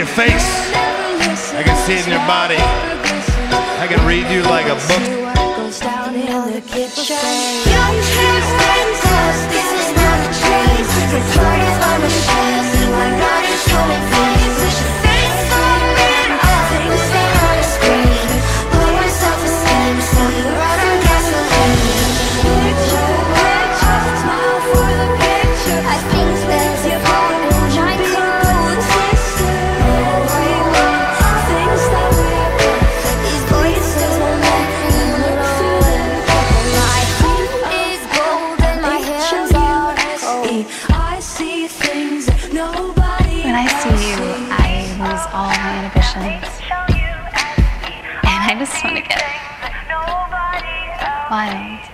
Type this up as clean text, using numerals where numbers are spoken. your face. I can see it in your body. I can read you like a book. When I see you, I lose all my inhibitions, and I just want to get wild.